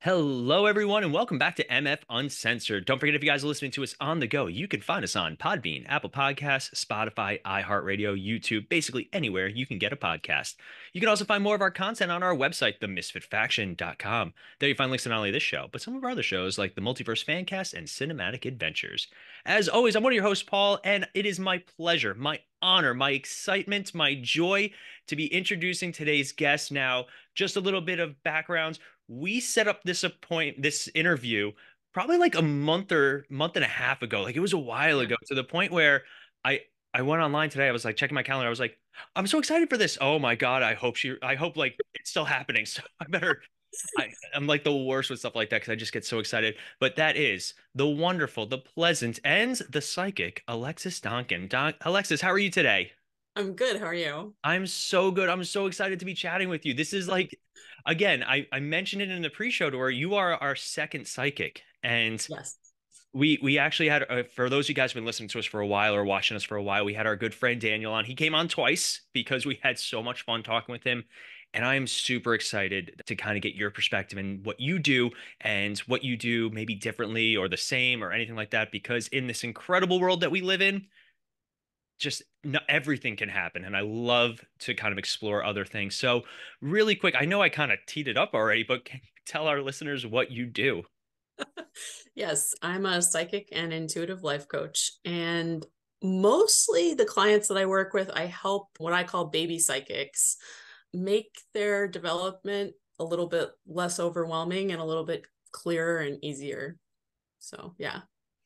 Hello, everyone, and welcome back to MF Uncensored. Don't forget, if you guys are listening to us on the go, you can find us on Podbean, Apple Podcasts, Spotify, iHeartRadio, YouTube, basically anywhere you can get a podcast. You can also find more of our content on our website, themisfitfaction.com. There you find links to not only this show, but some of our other shows like the Multiverse Fancast and Cinematic Adventures. As always, I'm one of your hosts, Paul, and it is my pleasure, my honor, my excitement, my joy to be introducing today's guest. Now, just a little bit of background. We set up this interview probably like a month and a half ago. Like, it was a while ago, to the point where I went online today. I was like checking my calendar. I was like, I'm so excited for this. Oh my God. I hope like it's still happening. So I better, I'm like the worst with stuff like that, 'cause I just get so excited. But that is the wonderful, the pleasant, and the psychic Alexis D'Anjou. Alexis, how are you today? I'm good. How are you? I'm so good. I'm so excited to be chatting with you. This is like, again, I mentioned it in the pre-show to where you are our second psychic. And yes, we actually had, for those of you guys who've been listening to us for a while or watching us for a while, we had our good friend Daniel on. He came on twice because we had so much fun talking with him. And I'm super excited to kind of get your perspective and what you do, and what you do maybe differently or the same or anything like that, because in this incredible world that we live in, just not everything can happen. And I love to kind of explore other things. So really quick, I know I kind of teed it up already, but can you tell our listeners what you do? Yes, I'm a psychic and intuitive life coach. And mostly the clients that I work with, I help what I call baby psychics make their development a little bit less overwhelming and a little bit clearer and easier. So, yeah.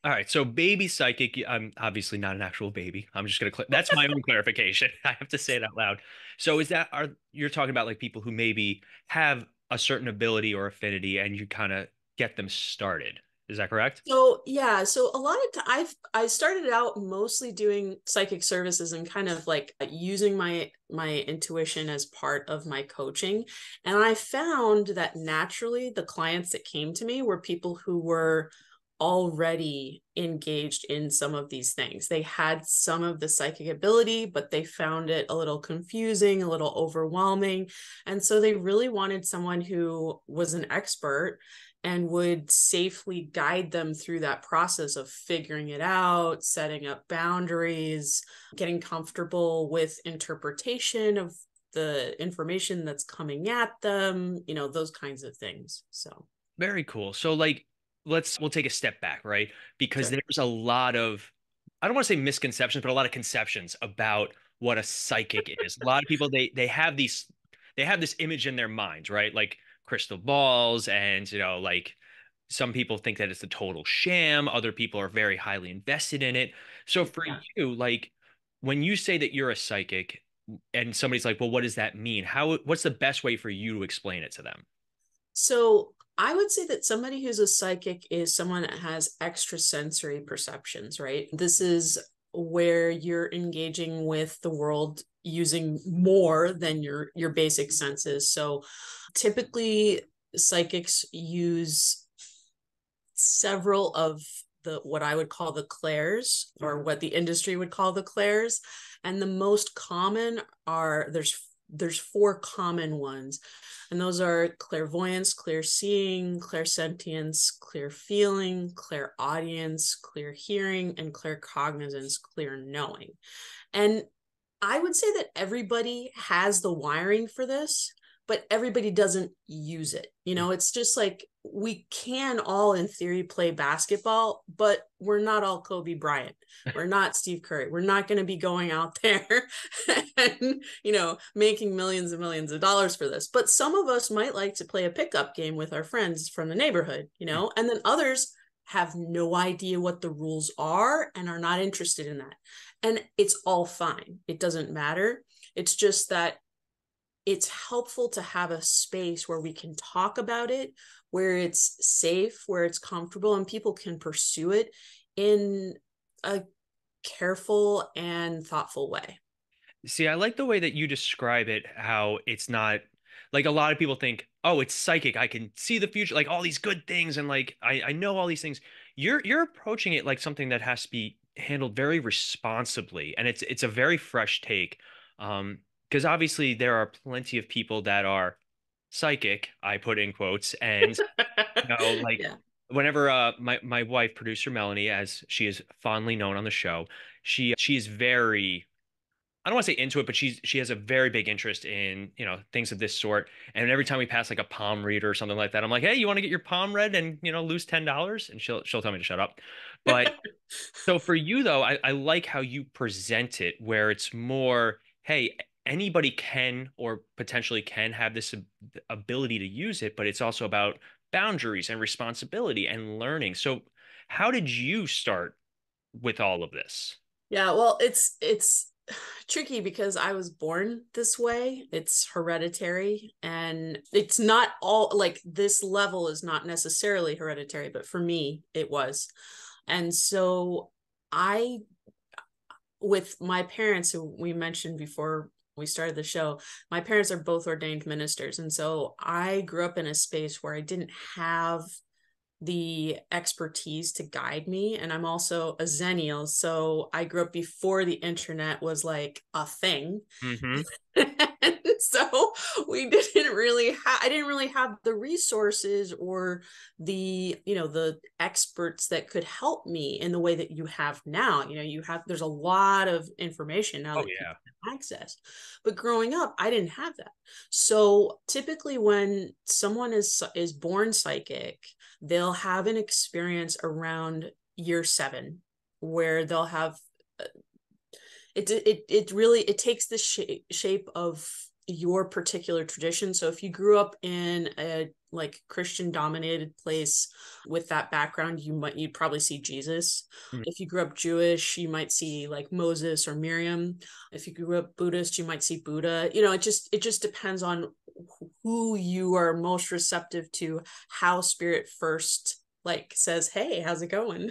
All right. So baby psychic, I'm obviously not an actual baby. I'm just going to, that's my own clarification. I have to say it out loud. So is that, you're talking about like people who maybe have a certain ability or affinity and you kind of get them started. Is that correct? So, yeah. So a lot of I started out mostly doing psychic services and kind of like using my intuition as part of my coaching. And I found that naturally the clients that came to me were people who were already engaged in some of these things. They had some of the psychic ability, but they found it a little confusing, a little overwhelming. And so they really wanted someone who was an expert and would safely guide them through that process of figuring it out, setting up boundaries, getting comfortable with interpretation of the information that's coming at them, you know, those kinds of things. So very cool. So like, we'll take a step back, right? Because sure, there's a lot of, I don't want to say misconceptions, but a lot of conceptions about what a psychic is. A lot of people, they have this image in their minds, right? Like crystal balls, and, you know, like some people think that it's a total sham. Other people are very highly invested in it. So for you, like when you say that you're a psychic and somebody's like, well, what does that mean? What's the best way for you to explain it to them? So I would say that somebody who's a psychic is someone that has extrasensory perceptions, right? This is where you're engaging with the world using more than your basic senses. So typically psychics use several of what I would call the clairs, or what the industry would call the clairs. And the most common are, there's four common ones, and those are clairvoyance, clairseeing, clairsentience, clairfeeling, clairaudience, clairhearing, and claircognizance, clairknowing. And I would say that everybody has the wiring for this, but everybody doesn't use it. You know, it's just like, we can all in theory play basketball, but we're not all Kobe Bryant. We're not Steve Curry. We're not going to be going out there and, you know, making millions and millions of dollars for this. But some of us might like to play a pickup game with our friends from the neighborhood, you know, and then others have no idea what the rules are and are not interested in that. And it's all fine. It doesn't matter. It's just that it's helpful to have a space where we can talk about it, where it's safe, where it's comfortable, and people can pursue it in a careful and thoughtful way. See, I like the way that you describe it, how it's not like, a lot of people think, oh, it's psychic, I can see the future, like all these good things. And like, I know all these things. You're approaching it like something that has to be handled very responsibly. And it's a very fresh take. Because obviously there are plenty of people that are psychic, I put in quotes, and whenever my wife, producer Melanie, as she is fondly known on the show, she's very, I don't want to say into it, but she has a very big interest in, you know, things of this sort. And every time we pass like a palm reader or something like that, I'm like, hey, you want to get your palm read and, you know, lose $10? And she'll tell me to shut up. But so for you though, I like how you present it, where it's more, hey, anybody can, or potentially can, have this ability to use it, but it's also about boundaries and responsibility and learning. So how did you start with all of this? Yeah, well, it's tricky because I was born this way. It's hereditary, and it's not all, like, this level is not necessarily hereditary, but for me it was. And so I, with my parents, who we mentioned before we started the show, my parents are both ordained ministers. And so I grew up in a space where I didn't have the expertise to guide me. And I'm also a Xennial, so I grew up before the internet was like a thing. And so we didn't really have, I didn't really have the resources or the, you know, the experts that could help me in the way that you have now. You know, you have, there's a lot of information now that you can access, but growing up, I didn't have that. So typically when someone is born psychic, they'll have an experience around year 7 where they'll have, it really takes the shape of your particular tradition. So if you grew up in a like Christian dominated place with that background, you'd probably see Jesus. If you grew up Jewish, you might see like Moses or Miriam. If you grew up Buddhist, you might see Buddha. You know, it just depends on who you are most receptive to, how spirit first like says, hey, how's it going?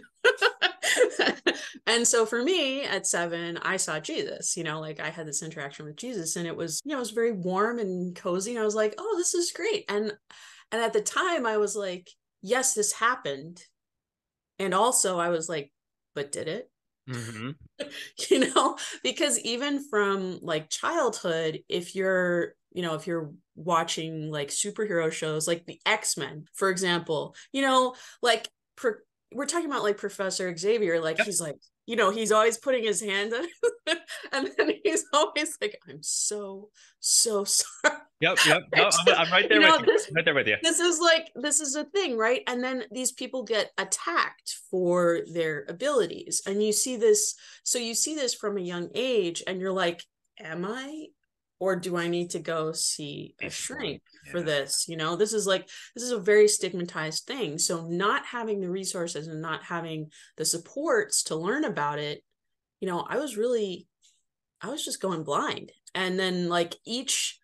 And so for me at 7, I saw Jesus, you know, like I had this interaction with Jesus, and it was, you know, it was very warm and cozy. And I was like, oh, this is great. And at the time I was like, yes, this happened. And also I was like, but did it? You know, because even from like childhood, if you're, you know, if you're watching like superhero shows, like the X-Men, for example, you know, like we're talking about like Professor Xavier, like he's like, you know, he's always putting his hand on it, and then he's always like, I'm so sorry. Yep. No, I'm right there, you know, right there with you. This is a thing, right? And then these people get attacked for their abilities. And you see this, so you see this from a young age, and you're like, am I? Or do I need to go see a shrink for this? You know, this is a very stigmatized thing. So not having the resources and not having the supports to learn about it, you know, I was just going blind. And then like each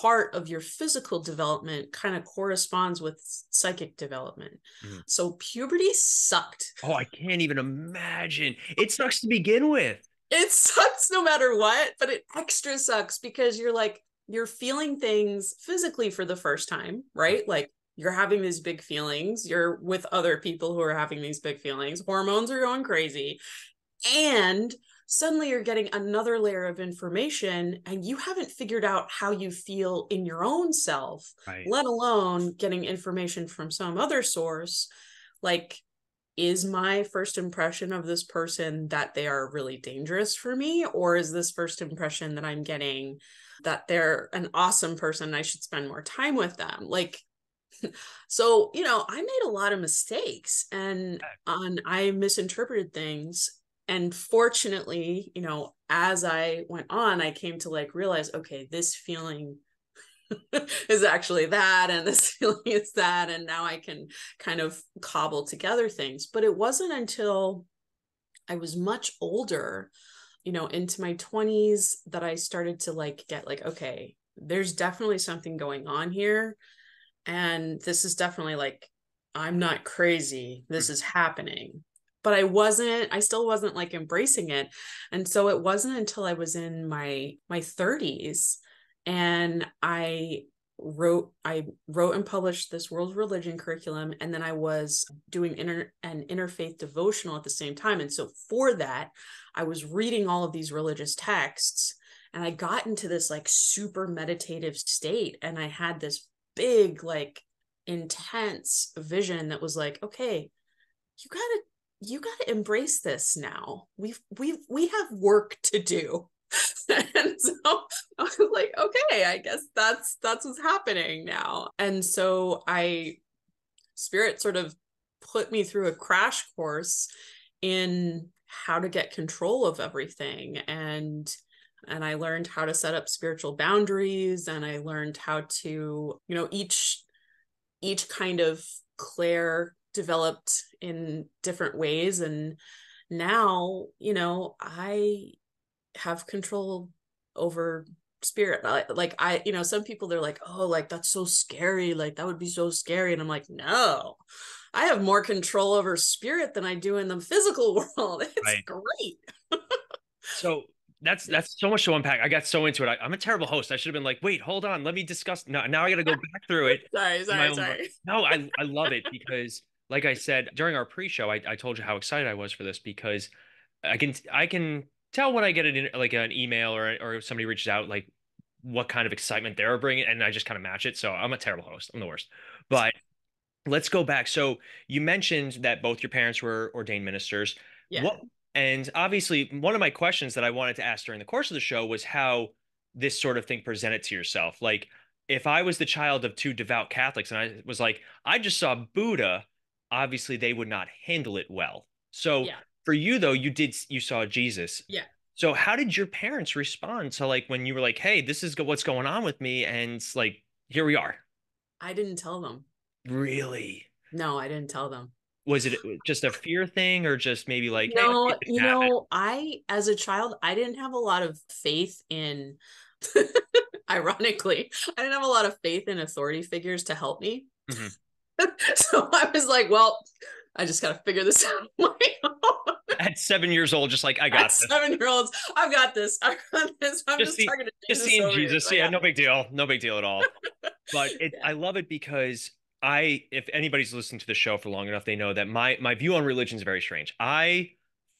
part of your physical development kind of corresponds with psychic development. So puberty sucked. Oh, I can't even imagine. It sucks to begin with. It sucks no matter what, but it extra sucks because you're like, you're feeling things physically for the first time, right? Like you're having these big feelings. You're with other people who are having these big feelings. Hormones are going crazy. And suddenly you're getting another layer of information, and you haven't figured out how you feel in your own self, right? Let alone getting information from some other source. Like, is my first impression of this person that they are really dangerous for me? Or is this first impression that I'm getting that they're an awesome person and I should spend more time with them? Like, so, you know, I made a lot of mistakes and I misinterpreted things. And fortunately, you know, as I went on, I came to like realize, okay, this feeling is actually that, and this feeling is that, and now I can kind of cobble together things. But it wasn't until I was much older, you know, into my 20s, that I started to like get like, okay, there's definitely something going on here, and this is definitely like, I'm not crazy, this is happening. But I still wasn't like embracing it. And so it wasn't until I was in my 30s, and I wrote and published this world religion curriculum, and then I was doing an interfaith devotional at the same time. And so for that, I was reading all of these religious texts, and I got into this like super meditative state, and I had this big, like, intense vision that was like, okay, you gotta embrace this now. We have work to do. And so I was like, okay, I guess that's what's happening now. And so Spirit sort of put me through a crash course in how to get control of everything. And I learned how to set up spiritual boundaries, and I learned how to, you know, each kind of clair developed in different ways. And now, you know, I have control over spirit. Like I, you know, some people, they're like, oh, like, that's so scary. Like, that would be so scary. And I'm like, no, I have more control over spirit than I do in the physical world. It's great. So that's so much to unpack. I got so into it. I'm a terrible host. I should have been like, wait, hold on. Let me discuss. No, now I got to go back through it. sorry. No, I love it because, like I said, during our pre-show, I told you how excited I was for this, because I can tell when I get an email or somebody reaches out, like, what kind of excitement they're bringing, and I just kind of match it. So I'm a terrible host. I'm the worst. But let's go back. So you mentioned that both your parents were ordained ministers. Yeah. And obviously one of my questions that I wanted to ask during the course of the show was how this sort of thing presented to yourself. Like, if I was the child of two devout Catholics and I was like, I just saw Buddha, obviously they would not handle it well. So yeah. For you though, you saw Jesus. Yeah. So how did your parents respond to, like, when you were like, hey, this is what's going on with me, and, like, here we are? I didn't tell them. Really? No, I didn't tell them. Was it just a fear thing, or just maybe like, no, hey, you know, as a child, I didn't have a lot of faith in, ironically, I didn't have a lot of faith in authority figures to help me. Mm-hmm. So I was like, well, I just got to figure this out on my own. At 7 years old, just like, I got this. 7-year-olds, I've got this. I've got this. I'm just talking to Jesus. Just seeing Jesus. Yeah, no big deal. No big deal at all. But I love it because if anybody's listened to the show for long enough, they know that my view on religion is very strange. I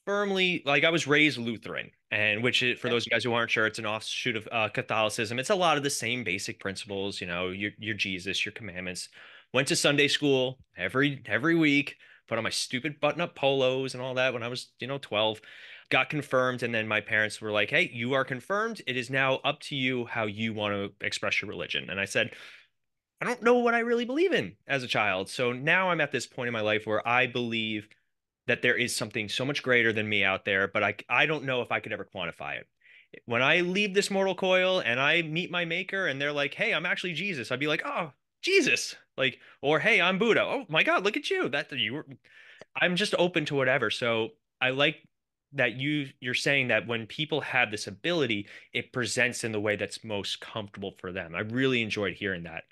firmly, like, I was raised Lutheran, and which is, for those of you guys who aren't sure, it's an offshoot of Catholicism. It's a lot of the same basic principles, you know, your Jesus, your commandments. Went to Sunday school every week. Put on my stupid button-up polos and all that when I was, you know, 12, got confirmed. And then my parents were like, hey, you are confirmed. It is now up to you how you want to express your religion. And I said, I don't know what I really believe in as a child. So now I'm at this point in my life where I believe that there is something so much greater than me out there, but I don't know if I could ever quantify it. When I leave this mortal coil and I meet my maker and they're like, hey, I'm actually Jesus, I'd be like, oh, Jesus. Like, or, hey, I'm Buddha. Oh my God, look at you. I'm just open to whatever. So I like that you're saying that when people have this ability, it presents in the way that's most comfortable for them. I really enjoyed hearing that.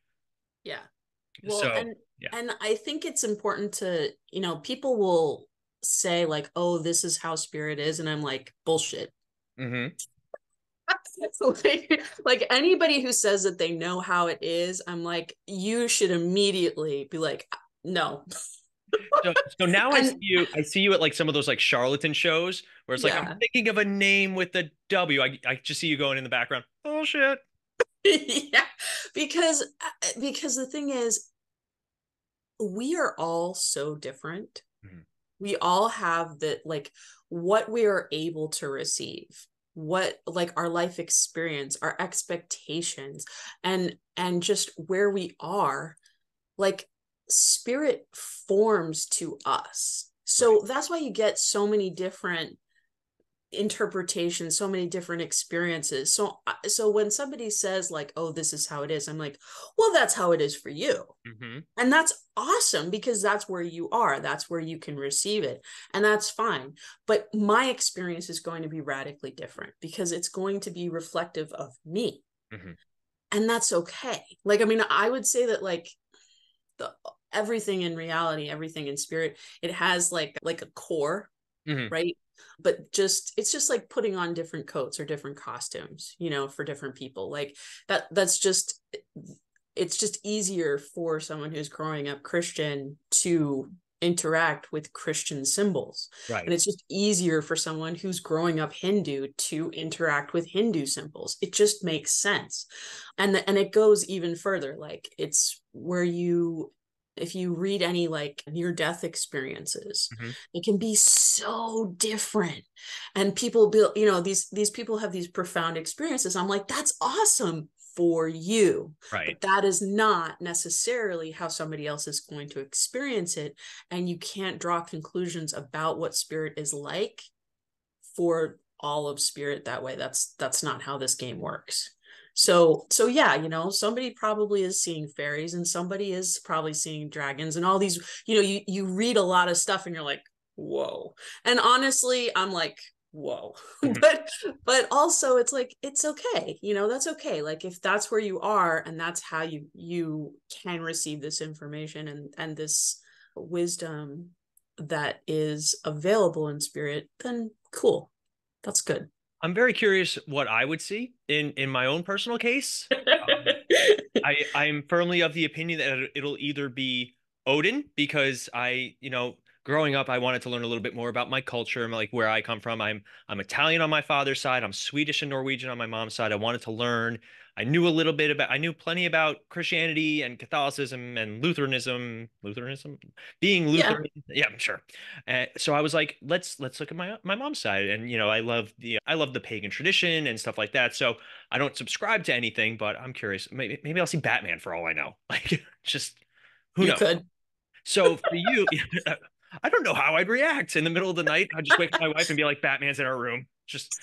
Yeah. Well, so, and I think it's important to, you know, people will say like, oh, this is how spirit is. And I'm like, bullshit. Mm-hmm. Like anybody who says that they know how it is, I'm like, you should immediately be like, no. So now I see you at like some of those like charlatan shows where it's like, I'm thinking of a name with a W. I just see you going in the background. Oh shit. Yeah. Because the thing is, we are all so different. Mm-hmm. We all have that, like, what we are able to receive, what, like, our life experience, our expectations, and just where we are, like, spirit forms to us. So that's why you get so many different interpretations, so many different experiences. So when somebody says like, oh, this is how it is, I'm like, well, that's how it is for you. Mm-hmm. And that's awesome, because that's where you are, that's where you can receive it, and that's fine. But my experience is going to be radically different, because it's going to be reflective of me. Mm-hmm. And that's okay. Like, I mean, I would say that, like, everything in reality, everything in spirit, it has like a core. Mm-hmm. Right? But it's just like putting on different coats or different costumes, you know, for different people. Like that's just, it's just easier for someone who's growing up Christian to interact with Christian symbols. Right. And it's just easier for someone who's growing up Hindu to interact with Hindu symbols. It just makes sense. And it goes even further. Like, it's where you, if you read any like near-death experiences, mm-hmm. it can be so different. And people build, you know, these people have these profound experiences. I'm like, that's awesome for you, right? But that is not necessarily how somebody else is going to experience it, and you can't draw conclusions about what spirit is like for all of spirit that way. That's not how this game works. So yeah, you know, somebody probably is seeing fairies, and somebody is probably seeing dragons, and all these, you know, you read a lot of stuff and you're like, whoa. And honestly, I'm like, whoa. but also it's like, it's okay, you know, that's okay. Like, if that's where you are and that's how you can receive this information and this wisdom that is available in spirit, then cool, that's good. I'm very curious what I would see in my own personal case. I'm firmly of the opinion that it'll either be Odin, because I, you know, growing up, I wanted to learn a little bit more about my culture and like where I come from. I'm Italian on my father's side. I'm Swedish and Norwegian on my mom's side. I wanted to learn. I knew plenty about Christianity and Catholicism and Lutheranism, being Lutheran. Yeah, I'm sure. So I was like, let's look at my mom's side. And, you know, I love the pagan tradition and stuff like that. So I don't subscribe to anything, but I'm curious. Maybe I'll see Batman for all I know. Like, just who knows? Could. So for you, I don't know how I'd react in the middle of the night. I'd just wake up my wife and be like, Batman's in our room. Just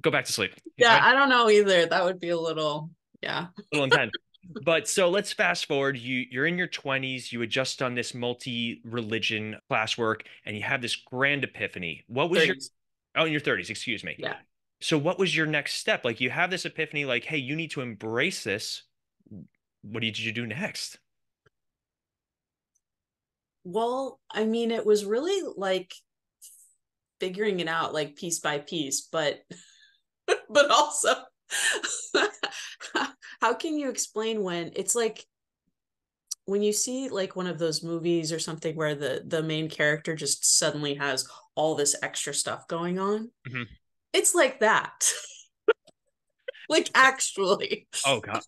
go back to sleep. Yeah, I don't know either. That would be a little intense. But so let's fast forward. You're in your 20s. You had just done this multi-religion classwork, and you have this grand epiphany. What was 30s. In your 30s, excuse me. Yeah. So what was your next step? Like, you have this epiphany, like, hey, you need to embrace this. What did you do next? Well, I mean, it was really like figuring it out, like piece by piece, but also how can you explain when it's like, when you see like one of those movies or something where the main character just suddenly has all this extra stuff going on, mm-hmm. it's like that. Like, actually. Oh, God.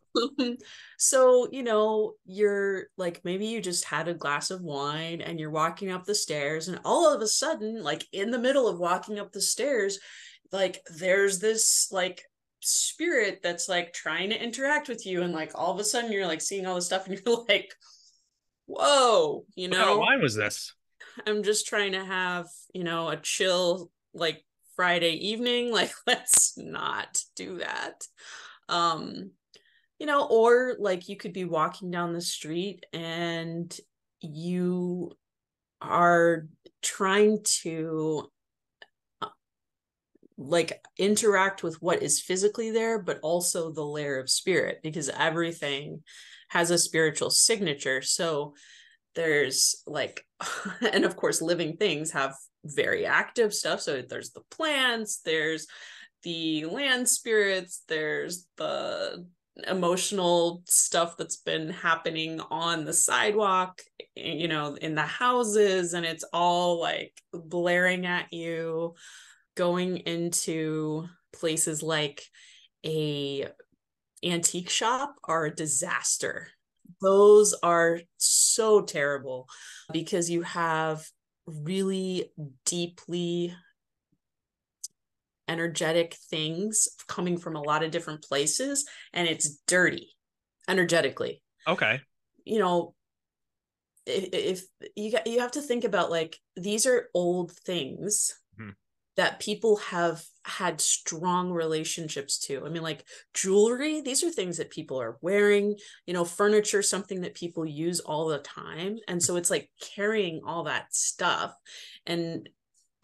So, you know, you're like, maybe you just had a glass of wine and you're walking up the stairs, and all of a sudden, like in the middle of walking up the stairs, like there's this like spirit that's like trying to interact with you. And like, all of a sudden you're like seeing all this stuff and you're like, whoa, you know, what kind of wine was this? I'm just trying to have, you know, a chill, like, Friday evening, like, let's not do that. You know, or like you could be walking down the street and you are trying to like interact with what is physically there, but also the layer of spirit, because everything has a spiritual signature. So there's like, and of course, living things have very active stuff. So there's the plants, there's the land spirits, there's the emotional stuff that's been happening on the sidewalk, you know, in the houses, and it's all like blaring at you, going into places like an antique shop are a disaster. Those are so terrible because you have really deeply energetic things coming from a lot of different places, and it's dirty energetically. Okay. You know, if you have to think about, like, these are old things that people have had strong relationships to. I mean, like jewelry, these are things that people are wearing, you know, furniture, something that people use all the time. And so it's like carrying all that stuff, and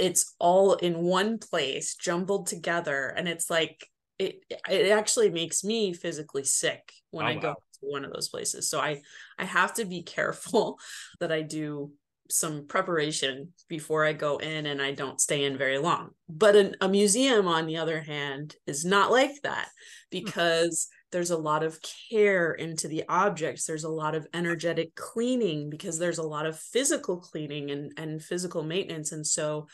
it's all in one place jumbled together. And it's like, it actually makes me physically sick when I go to one of those places. So I have to be careful that I do some preparation before I go in, and I don't stay in very long. But a museum, on the other hand, is not like that, because there's a lot of care into the objects. There's a lot of energetic cleaning, because there's a lot of physical cleaning and physical maintenance. And so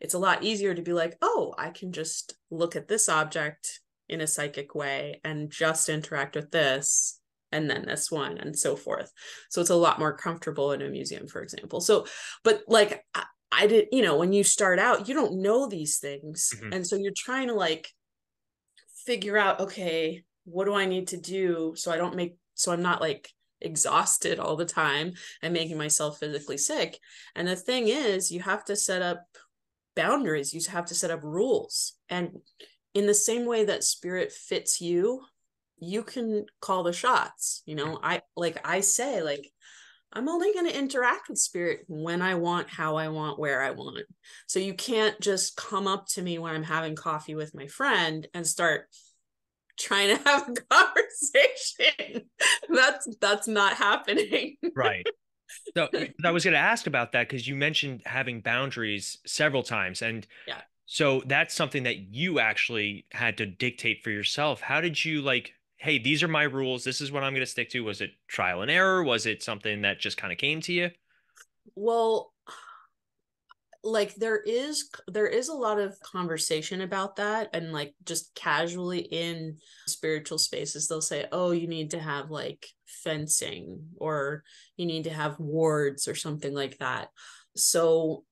it's a lot easier to be like, oh, I can just look at this object in a psychic way and just interact with this, and then this one, and so forth. So it's a lot more comfortable in a museum, for example. So, but like I did, you know, when you start out, you don't know these things. Mm-hmm. And so you're trying to like figure out, okay, what do I need to do so I'm not like exhausted all the time and making myself physically sick. And the thing is, you have to set up boundaries. You have to set up rules. And in the same way that spirit fits you, you can call the shots. You know, I say I'm only going to interact with spirit when I want, how I want, where I want. So you can't just come up to me when I'm having coffee with my friend and start trying to have a conversation. That's not happening. Right. So I was going to ask about that, because you mentioned having boundaries several times, and yeah. So that's something that you actually had to dictate for yourself. How did you like, hey, these are my rules, this is what I'm going to stick to? Was it trial and error? Was it something that just kind of came to you? Well, like there is a lot of conversation about that, and like just casually in spiritual spaces, they'll say, oh, you need to have like fencing, or you need to have wards or something like that. So,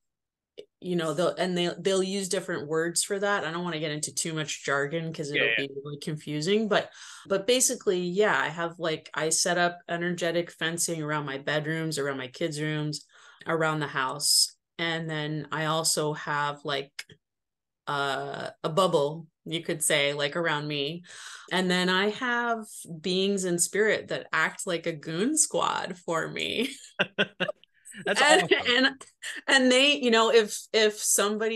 you know, they'll use different words for that. I don't want to get into too much jargon, because it'll be really confusing, but basically, yeah, I set up energetic fencing around my bedrooms, around my kids' rooms, around the house. And then I also have like a bubble, you could say, like around me. And then I have beings in spirit that act like a goon squad for me. That's awesome. And they, you know, if something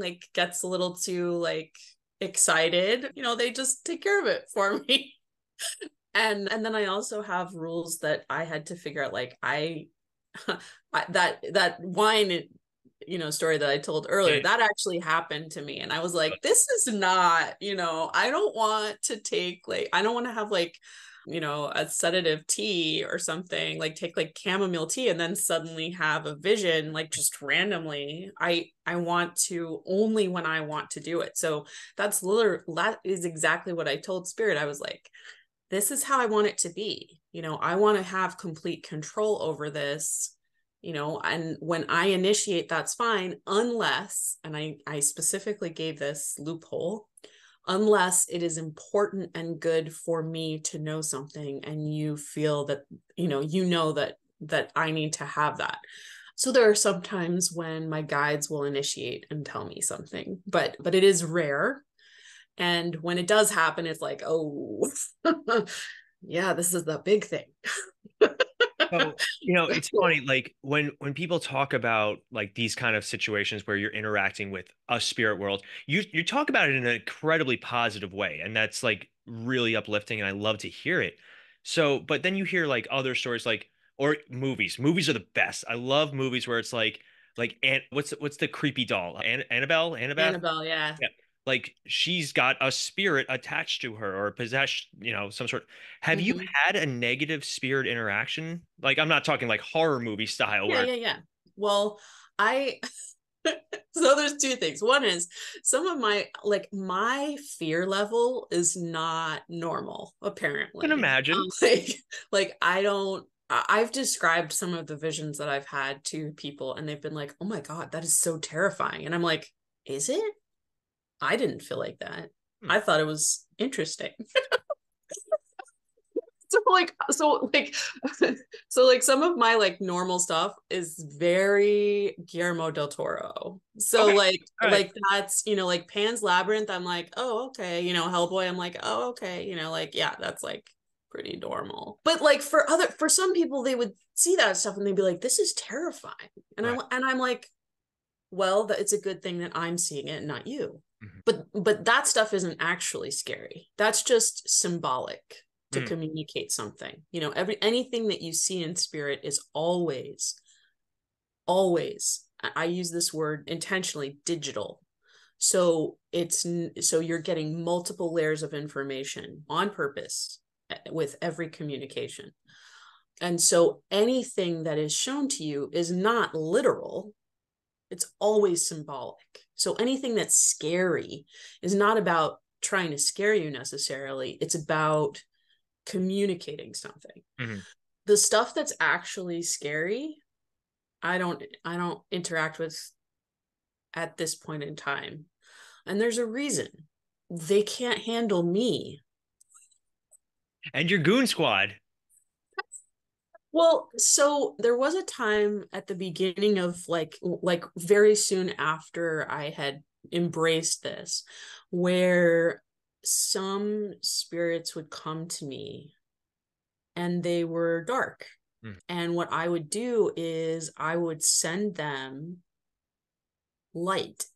like gets a little too like excited, you know, they just take care of it for me. And then I also have rules that I had to figure out, like that wine, you know, story that I told earlier, that actually happened to me. And I was like, this is not, you know, I don't want to take like, I don't want to have like, you know, a sedative tea or something, like take like chamomile tea and then suddenly have a vision, like just randomly. I want to only when I want to do it. So that is exactly what I told spirit. I was like, this is how I want it to be. You know, I want to have complete control over this, you know, and when I initiate, that's fine, unless, and I specifically gave this loophole, unless it is important and good for me to know something, and you feel that, that I need to have that. So there are some times when my guides will initiate and tell me something, but it is rare. And when it does happen, it's like, oh, yeah, this is the big thing. So, you know, it's funny, like when people talk about like these kind of situations where you're interacting with a spirit world, you talk about it in an incredibly positive way. And that's like really uplifting, and I love to hear it. So, but then you hear like other stories, like, or movies are the best. I love movies where it's like, and what's the creepy doll? Annabelle. Yeah. Like she's got a spirit attached to her, or possessed, you know, some sort. Have you had a negative spirit interaction? Like, I'm not talking like horror movie style. Yeah. Well, so there's two things. One is some of my fear level is not normal, apparently. I can imagine. I've described some of the visions that I've had to people, and they've been like, oh my God, that is so terrifying. And I'm like, is it? I didn't feel like that. I thought it was interesting. So some of my like normal stuff is very Guillermo del Toro. So okay. That's, you know, like Pan's Labyrinth, I'm like, oh, okay. You know, Hellboy, I'm like, oh, okay. You know, like, yeah, that's like pretty normal. But like for some people, they would see that stuff and they'd be like, this is terrifying. And right. I'm like, well, it's a good thing that I'm seeing it and not you. But that stuff isn't actually scary. That's just symbolic to communicate something. You know, anything that you see in spirit is always always, I use this word intentionally, digital. So you're getting multiple layers of information on purpose with every communication. And so anything that is shown to you is not literal. It's always symbolic. So anything that's scary is not about trying to scare you necessarily. It's about communicating something. Mm-hmm. The stuff that's actually scary, I don't interact with at this point in time. And there's a reason. They can't handle me. And your goon squad. Well, so there was a time at the beginning of like very soon after I had embraced this, where some spirits would come to me and they were dark. Mm. And what I would do is I would send them light.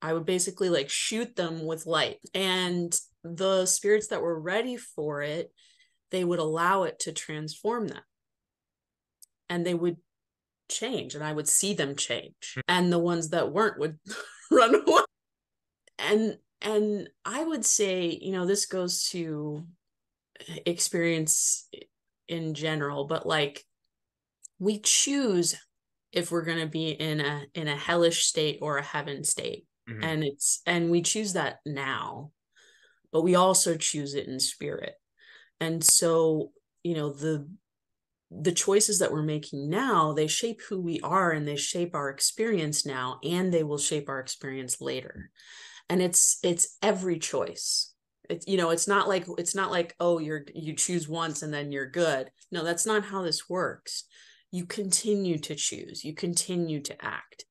I would basically like shoot them with light, and the spirits that were ready for it, they would allow it to transform them. And they would change, and I would see them change. And the ones that weren't would run away. And I would say, you know, this goes to experience in general, but like we choose if we're going to be in a hellish state or a heaven state. Mm-hmm. And we choose that now, but we also choose it in spirit. And so, you know, the choices that we're making now, they shape who we are, and they shape our experience now, and they will shape our experience later. And it's every choice. It's, you know, it's not like, oh, you choose once and then you're good. No, that's not how this works. You continue to choose, you continue to act.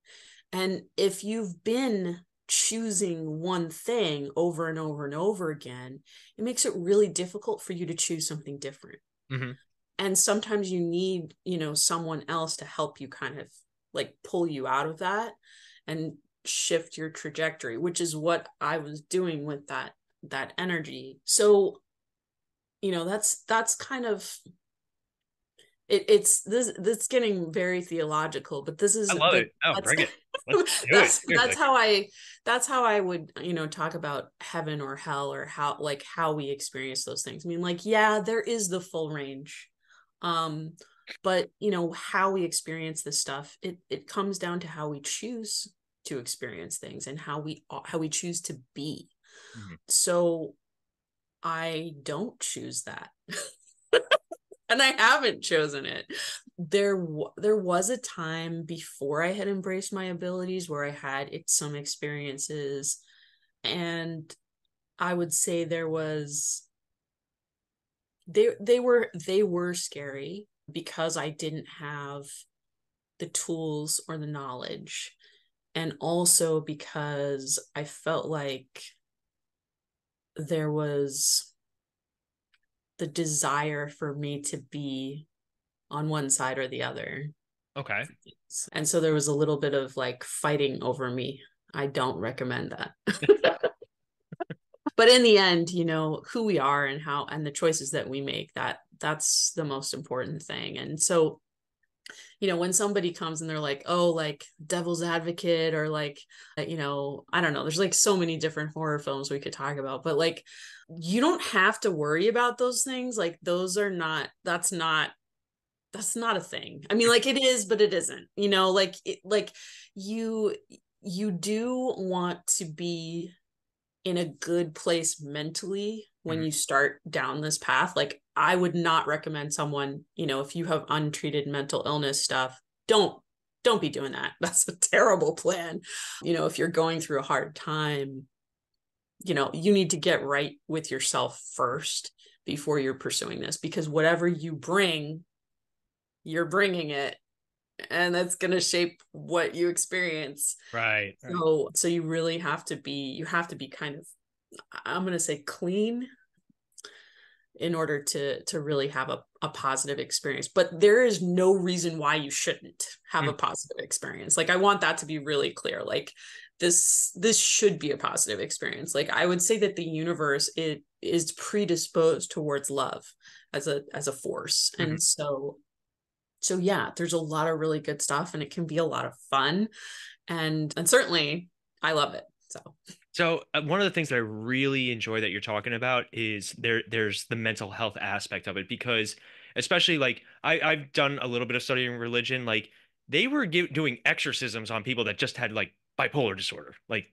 And if you've been choosing one thing over and over and over again, it makes it really difficult for you to choose something different. Mm-hmm. And sometimes you need, you know, someone else to help you kind of like pull you out of that and shift your trajectory, which is what I was doing with that energy. So, you know, that's kind of it. It's this. That's getting very theological, but this is. I love it. Oh, bring it. Let's do it. That's how I would, you know, talk about heaven or hell, or how we experience those things. I mean, like, yeah, there is the full range. But you know, how we experience this stuff, it comes down to how we choose to experience things and how we choose to be. Mm-hmm. So I don't choose that. And I haven't chosen it. There was a time before I had embraced my abilities where I had some experiences, and I would say they were scary because I didn't have the tools or the knowledge, and also because I felt like there was the desire for me to be on one side or the other. Okay. And so there was a little bit of like fighting over me. I don't recommend that. But in the end, you know, who we are and how, and the choices that we make, that's the most important thing. And so, you know, when somebody comes and they're like, oh, like devil's advocate, or like, you know, I don't know, there's like so many different horror films we could talk about, but like, you don't have to worry about those things. Like those are not, that's not a thing. I mean, like it is, but it isn't, you know, like, you do want to be in a good place mentally when you start down this path. Like I would not recommend someone, you know, if you have untreated mental illness stuff, don't be doing that. That's a terrible plan. You know, if you're going through a hard time, you know, you need to get right with yourself first before you're pursuing this, because whatever you bring, you're bringing it, and that's going to shape what you experience. Right. So you really have to be kind of, I'm going to say, clean in order to really have a positive experience. But there is no reason why you shouldn't have a positive experience. Like I want that to be really clear. Like this should be a positive experience. Like I would say that the universe, it is predisposed towards love as a force. Mm-hmm. And so So yeah, there's a lot of really good stuff and it can be a lot of fun. And certainly I love it. So one of the things that I really enjoy that you're talking about is there's the mental health aspect of it, because especially like I've done a little bit of studying religion, like they were doing exorcisms on people that just had like bipolar disorder, like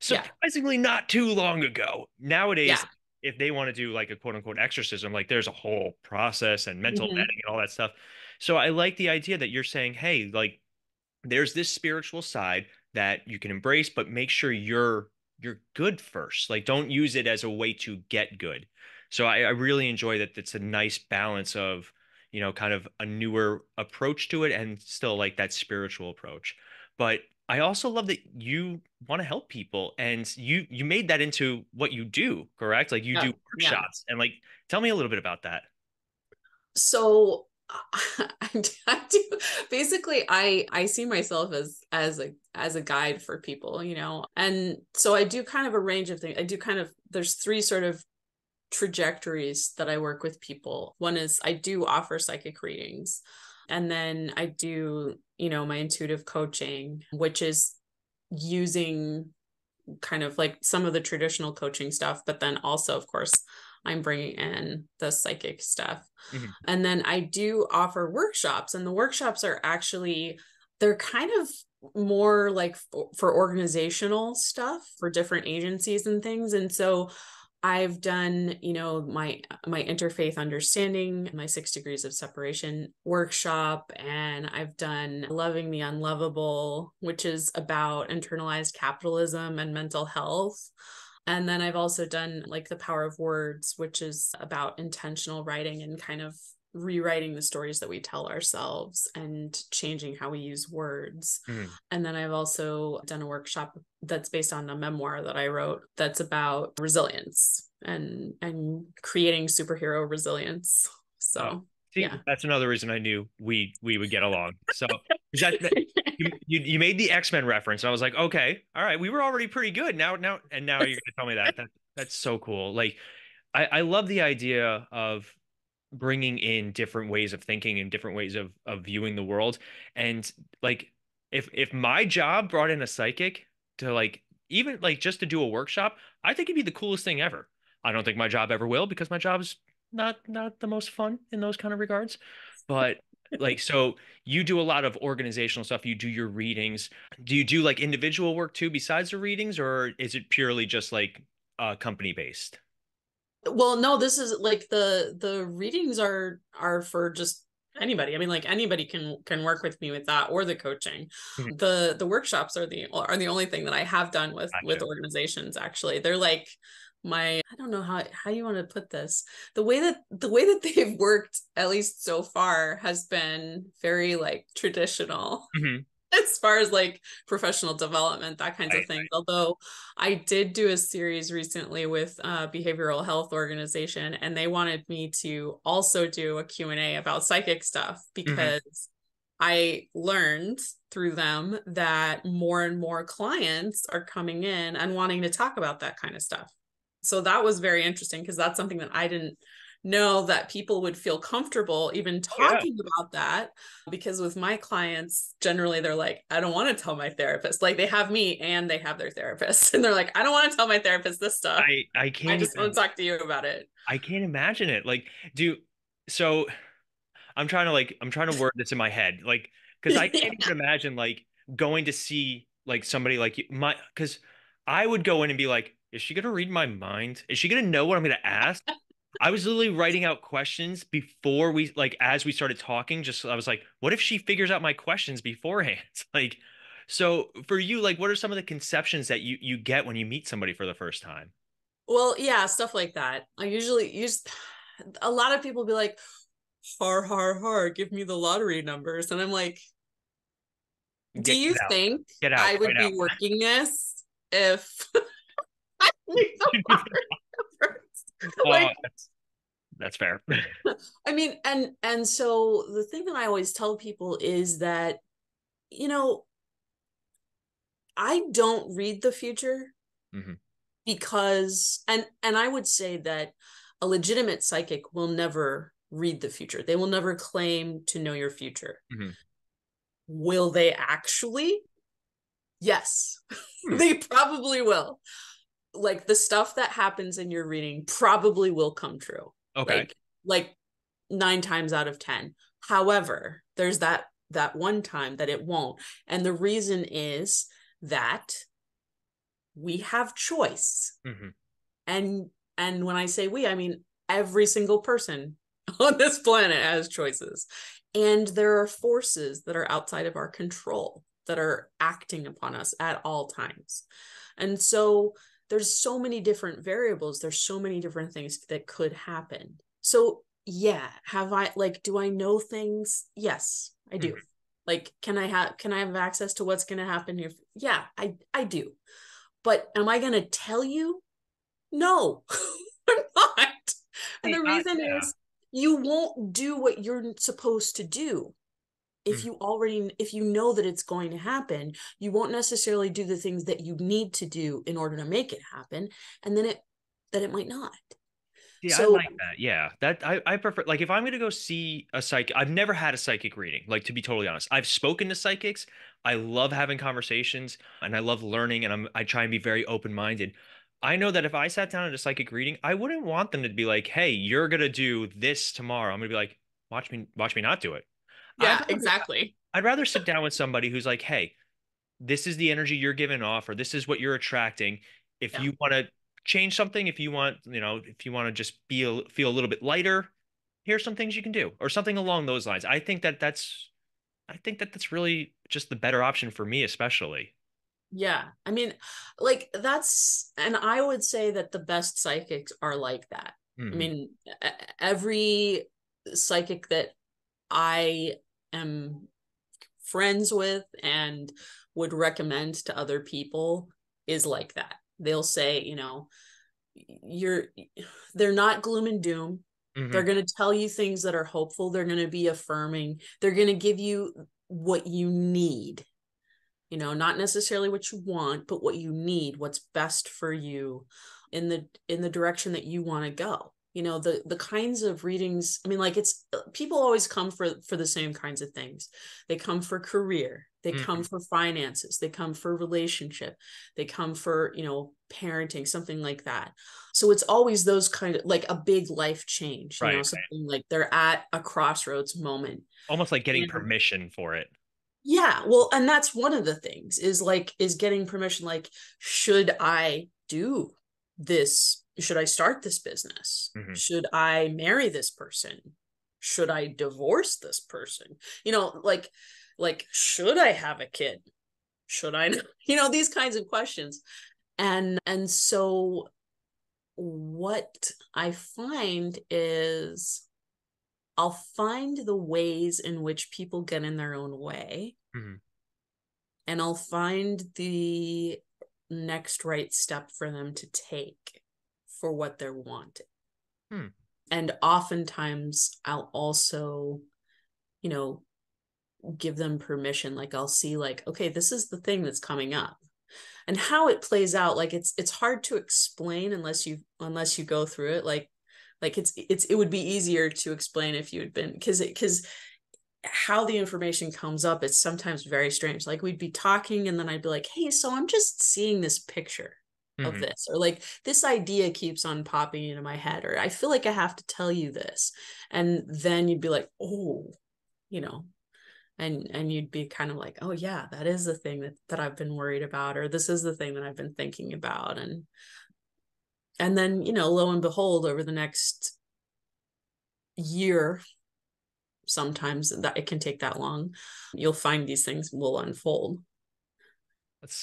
surprisingly not too long ago. Nowadays, if they want to do like a quote unquote exorcism, like there's a whole process and mental vetting and all that stuff. So I like the idea that you're saying, hey, like there's this spiritual side that you can embrace, but make sure you're good first. Like don't use it as a way to get good. So I really enjoy that. It's a nice balance of, you know, kind of a newer approach to it and still like that spiritual approach. But I also love that you want to help people and you made that into what you do, correct? Like you do workshops and like, tell me a little bit about that. So I do, basically I see myself as a guide for people, you know? And so I do kind of a range of things. I do kind of, there's three sort of trajectories that I work with people. One is I do offer psychic readings. And then I do, you know, my intuitive coaching, which is using kind of like some of the traditional coaching stuff, but then also, of course, I'm bringing in the psychic stuff. Mm-hmm. And then I do offer workshops, and the workshops are actually, they're kind of more like for organizational stuff for different agencies and things. And so I've done, you know, my interfaith understanding, my 6 degrees of separation workshop, and I've done Loving the Unlovable, which is about internalized capitalism and mental health. And then I've also done like The Power of Words, which is about intentional writing and kind of rewriting the stories that we tell ourselves and changing how we use words. Mm-hmm. And then I've also done a workshop that's based on a memoir that I wrote that's about resilience and creating superhero resilience. So that's another reason I knew we would get along. So you made the X-Men reference. And I was like, okay, all right, we were already pretty good. Now you're gonna tell me that. That's so cool. Like I love the idea of bringing in different ways of thinking and different ways of viewing the world. And like, if my job brought in a psychic to like, even like just to do a workshop, I think it'd be the coolest thing ever. I don't think my job ever will, because my job is not the most fun in those kind of regards, but like, so you do a lot of organizational stuff. You do your readings. Do you do like individual work too, besides the readings, or is it purely just like company based? Well, no, this is like the readings are for just anybody. I mean, like anybody can work with me with that, or the coaching. Mm-hmm. The workshops are the only thing that I have done with organizations. Actually, they're like my, I don't know how you want to put this. The way that they've worked, at least so far, has been very like traditional. Mm-hmm. As far as like professional development, that kinds of things. Right. Although I did do a series recently with a behavioral health organization, and they wanted me to also do a Q&A about psychic stuff, because I learned through them that more and more clients are coming in and wanting to talk about that kind of stuff. So that was very interesting, because that's something that I didn't know that people would feel comfortable even talking about that, because with my clients, generally they're like, I don't want to tell my therapist. Like, they have me and they have their therapist, and they're like, I don't want to tell my therapist this stuff. I can't. I just want to talk to you about it. I can't imagine it. Like, so I'm trying to word this in my head, like, because I can't even imagine like going to see like somebody like you, because I would go in and be like, is she gonna read my mind? Is she gonna know what I'm gonna ask? I was literally writing out questions before we, like, as we started talking, just, I was like, what if she figures out my questions beforehand? Like, so for you, like, what are some of the conceptions that you get when you meet somebody for the first time? Well, yeah, stuff like that. I usually use, a lot of people be like, har, har, har, give me the lottery numbers. And I'm like, do you think I would be working this if I need the lottery numbers? Like, that's fair. I mean, and so the thing that I always tell people is that, you know, I don't read the future, because, and I would say that a legitimate psychic will never read the future. They will never claim to know your future. Mm-hmm. Will they actually? Yes, they probably will. Like, the stuff that happens in your reading probably will come true. Okay. Like 9 times out of 10. However, there's that one time that it won't. And the reason is that we have choice. Mm-hmm. And when I say we, I mean every single person on this planet has choices. And there are forces that are outside of our control that are acting upon us at all times. And so there's so many different variables. There's so many different things that could happen. So yeah, do I know things? Yes, I do. Mm-hmm. Like, can I have access to what's going to happen here? Yeah, I do. But am I going to tell you? No, I'm not. And the reason is you won't do what you're supposed to do. If you know that it's going to happen, you won't necessarily do the things that you need to do in order to make it happen. And then it might not. Yeah, so, I like that. Yeah. That I prefer, like, if I'm going to go see a psychic, I've never had a psychic reading, like, to be totally honest. I've spoken to psychics. I love having conversations and I love learning, and I try and be very open-minded. I know that if I sat down at a psychic reading, I wouldn't want them to be like, hey, you're going to do this tomorrow. I'm going to be like, watch me not do it. Yeah, exactly. I'd rather sit down with somebody who's like, hey, this is the energy you're giving off, or this is what you're attracting. If you want to change something, if you want to just feel a little bit lighter, here's some things you can do, or something along those lines. I think that's really just the better option for me, especially. Yeah. I mean, like, and I would say that the best psychics are like that. Mm-hmm. I mean, every psychic that I am friends with and would recommend to other people is like that. They'll say, they're not gloom and doom. Mm-hmm. They're going to tell you things that are hopeful. They're going to be affirming. They're going to give you what you need, not necessarily what you want, but what you need, what's best for you in the direction that you want to go. The kinds of readings, I mean, like, it's, people always come for the same kinds of things. They come for career, they mm-hmm. come for finances, they come for relationship, they come for, parenting, something like that. So it's always those kind of, like, a big life change, right, something like they're at a crossroads moment. Almost like getting permission for it. Yeah. Well, and that's one of the things is getting permission. Like, should I do this? Should I start this business? Mm-hmm. Should I marry this person? Should I divorce this person? Like, should I have a kid? Should I, these kinds of questions. And so what I find is I'll find the ways in which people get in their own way. Mm-hmm. And I'll find the next right step for them to take for what they're wanting. Hmm. And oftentimes I'll also, give them permission. Like, I'll see, like, okay, this is the thing that's coming up, and how it plays out. Like, it's hard to explain unless you go through it. Like it would be easier to explain if you had been, cause how the information comes up, it's sometimes very strange. Like, we'd be talking and then I'd be like, hey, so I'm just seeing this picture of mm-hmm. this, or like, this idea keeps on popping into my head, or I feel like I have to tell you this. And then you'd be like, oh, and you'd be kind of like, oh yeah, that is the thing that I've been worried about, or this is the thing that I've been thinking about. And then, lo and behold, over the next year, sometimes that it can take that long, you'll find these things will unfold.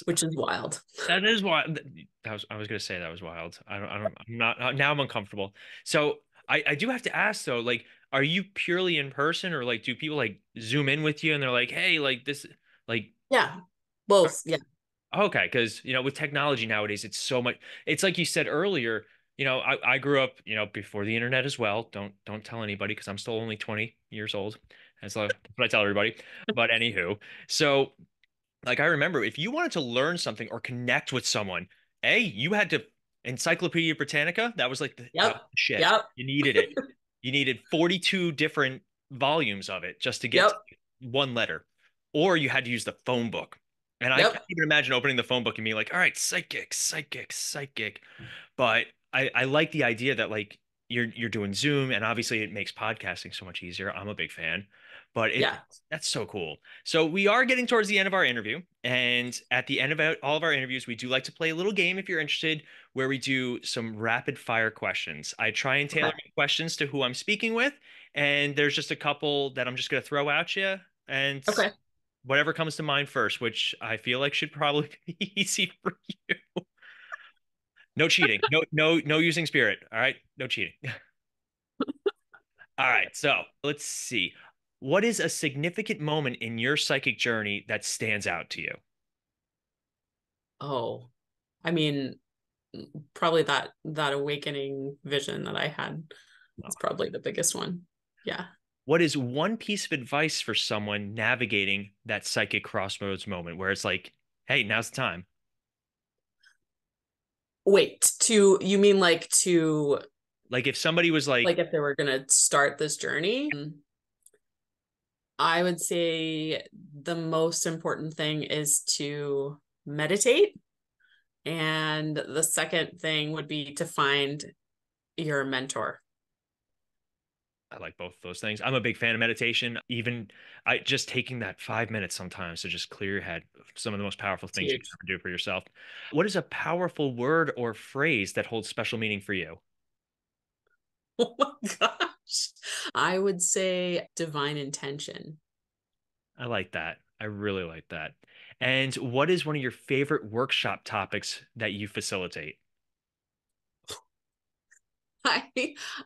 Which is wild. That is wild. I was going to say that was wild. I'm not, now I'm uncomfortable. So I do have to ask though, like, are you purely in person, or like, do people like zoom in with you and they're like, hey, like this, like. Yeah, both. Yeah. Okay. Cause with technology nowadays, it's so much, it's like you said earlier, I grew up, before the internet as well. Don't tell anybody, cause I'm still only 20 years old. That's what I tell everybody, but anywho. So, like, I remember if you wanted to learn something or connect with someone, you had to Encyclopedia Britannica. That was like the shit. Yep. You needed it. You needed 42 different volumes of it just to get to one letter, or you had to use the phone book. And I can't even imagine opening the phone book and being like, all right, psychic. But I like the idea that like you're doing Zoom, and obviously it makes podcasting so much easier. I'm a big fan, but that's so cool. So we are getting towards the end of our interview. And at the end of all of our interviews, we do like to play a little game if you're interested, where we do some rapid fire questions. I try and tailor my questions to who I'm speaking with. And there's just a couple that I'm just going to throw at you. And whatever comes to mind first, which I feel like should probably be easy for you. No cheating. No using spirit. All right. No cheating. All right. So let's see. What is a significant moment in your psychic journey that stands out to you? Oh, I mean, probably that awakening vision that I had. That's probably the biggest one. Yeah. What is one piece of advice for someone navigating that psychic crossroads moment where it's like, hey, now's the time? Wait, you mean like to? Like if somebody was like if they were going to start this journey, I would say the most important thing is to meditate. And the second thing would be to find your mentor. I like both of those things. I'm a big fan of meditation. Even just taking that 5 minutes sometimes to just clear your head, some of the most powerful things you can ever do for yourself. What is a powerful word or phrase that holds special meaning for you? Oh my gosh. I would say divine intention. I like that. I really like that. And what is one of your favorite workshop topics that you facilitate?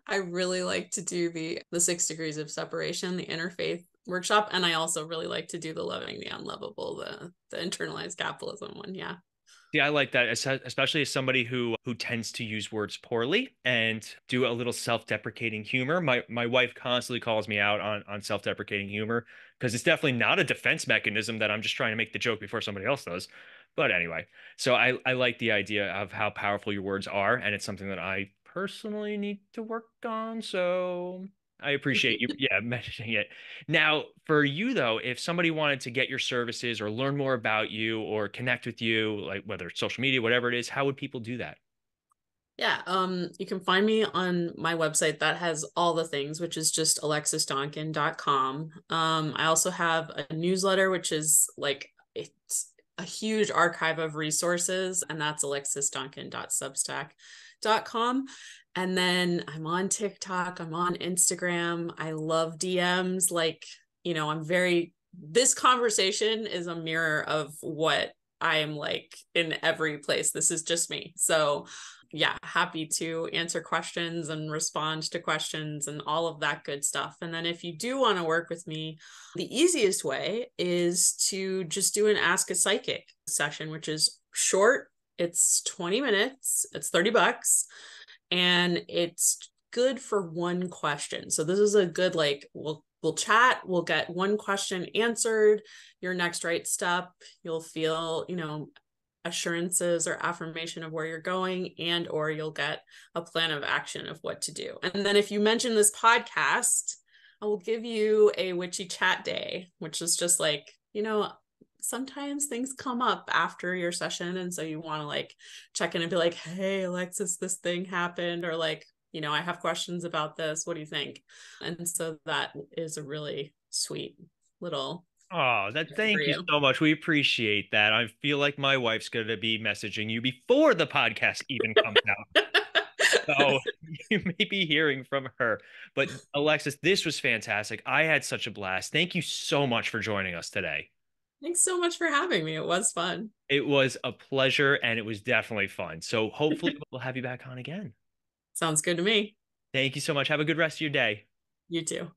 I really like to do the 6 degrees of separation, the interfaith workshop. And I also really like to do the loving the unlovable, the internalized capitalism one. Yeah. Yeah, I like that, especially as somebody who tends to use words poorly and do a little self-deprecating humor. My wife constantly calls me out on self-deprecating humor because it's definitely not a defense mechanism that I'm just trying to make the joke before somebody else does. But anyway, so I like the idea of how powerful your words are. And it's something that I personally need to work on. So I appreciate you mentioning it. Now for you though, if somebody wanted to get your services or learn more about you or connect with you, like whether it's social media, whatever it is, how would people do that? Yeah. You can find me on my website that has all the things, which is just alexisdanjou.com. I also have a newsletter, which is like, it's a huge archive of resources, and that's alexisdanjou.substack.com. And then I'm on TikTok, I'm on Instagram. I love DMs. Like, you know, this conversation is a mirror of what I am like in every place. This is just me. So yeah, happy to answer questions and respond to questions and all of that good stuff. And then if you do want to work with me, the easiest way is to just do an Ask a Psychic session, which is short. It's 20 minutes, it's $30, and it's good for one question. So this is a good, like, we'll chat, we'll get one question answered, your next right step, you'll feel, you know, assurances or affirmation of where you're going, and or you'll get a plan of action of what to do. And then if you mention this podcast, I will give you a witchy chat day, which is just like, you know, sometimes things come up after your session. And so you want to like check in and be like, hey, Alexis, this thing happened, or like, you know, I have questions about this. What do you think? And so that is a really sweet little. Oh, thank you so much. We appreciate that. I feel like my wife's going to be messaging you before the podcast even comes out. So you may be hearing from her. But Alexis, this was fantastic. I had such a blast. Thank you so much for joining us today. Thanks so much for having me. It was fun. It was a pleasure, and it was definitely fun. So hopefully we'll have you back on again. Sounds good to me. Thank you so much. Have a good rest of your day. You too.